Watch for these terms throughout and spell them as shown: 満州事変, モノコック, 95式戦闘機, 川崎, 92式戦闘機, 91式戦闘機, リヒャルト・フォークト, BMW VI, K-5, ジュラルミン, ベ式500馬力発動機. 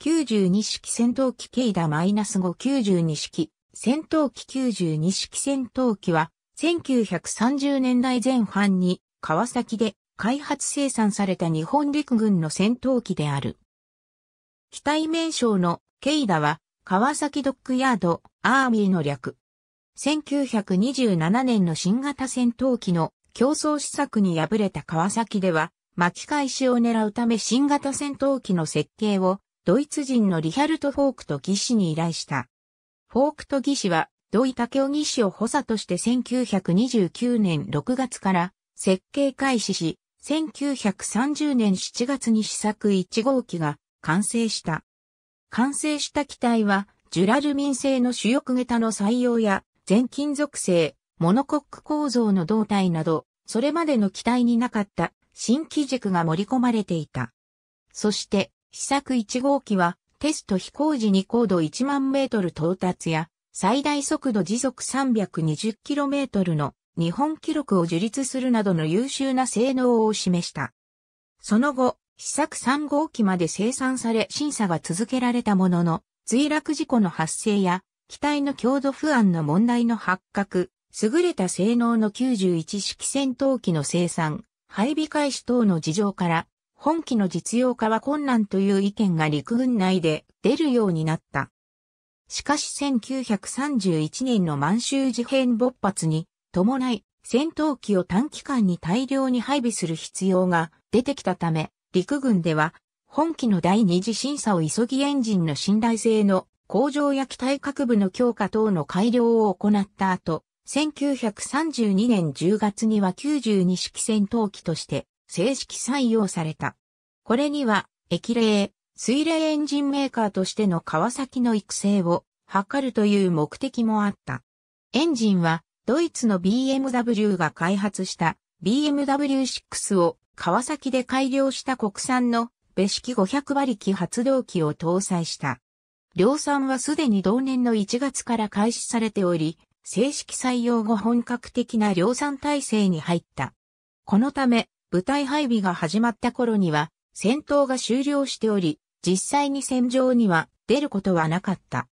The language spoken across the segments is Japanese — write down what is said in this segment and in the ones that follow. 92式戦闘機K-5 92式戦闘機92式戦闘機は1930年代前半に川崎で開発生産された日本陸軍の戦闘機である。機体名称のK-5は川崎ドックヤードアーミーの略。1927年の新型戦闘機の競争施策に敗れた川崎では巻き返しを狙うため新型戦闘機の設計をドイツ人のリヒャルト・フォークト技師に依頼した。フォークト技師は土井武雄技師を補佐として1929年6月から設計開始し、1930年7月に試作1号機が完成した。完成した機体はジュラルミン製の主翼桁の採用や全金属製、モノコック構造の胴体など、それまでの機体になかった新機軸が盛り込まれていた。そして、試作1号機はテスト飛行時に高度1万メートル到達や最大速度時速 320km の日本記録を樹立するなどの優秀な性能を示した。その後、試作3号機まで生産され審査が続けられたものの、墜落事故の発生や機体の強度不安の問題の発覚、優れた性能の91式戦闘機の生産、配備開始等の事情から、本機の実用化は困難という意見が陸軍内で出るようになった。しかし1931年の満州事変勃発に伴い戦闘機を短期間に大量に配備する必要が出てきたため、陸軍では本機の第二次審査を急ぎエンジンの信頼性の向上や機体各部の強化等の改良を行った後、1932年10月には92式戦闘機として、正式採用された。これには、液冷、水冷エンジンメーカーとしての川崎の育成を図るという目的もあった。エンジンは、ドイツの BMW が開発した BMW VI を川崎で改良した国産のベ式500馬力発動機を搭載した。量産はすでに同年の1月から開始されており、正式採用後本格的な量産体制に入った。このため、部隊配備が始まった頃には戦闘が終了しており、実際に戦場には出ることはなかった。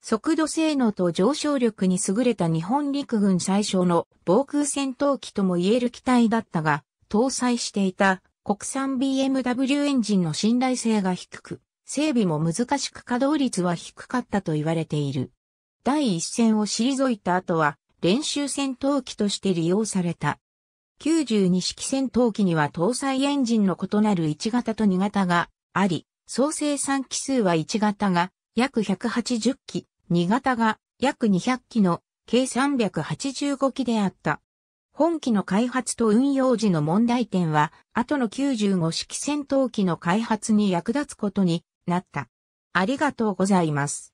速度性能と上昇力に優れた日本陸軍最小の防空戦闘機とも言える機体だったが、搭載していた国産 BMW エンジンの信頼性が低く、整備も難しく稼働率は低かったと言われている。第一線を退いた後は練習戦闘機として利用された。92式戦闘機には搭載エンジンの異なる1型と2型があり、総生産機数は1型が約180機、2型が約200機の計385機であった。本機の開発と運用時の問題点は、後の95式戦闘機の開発に役立つことになった。ありがとうございます。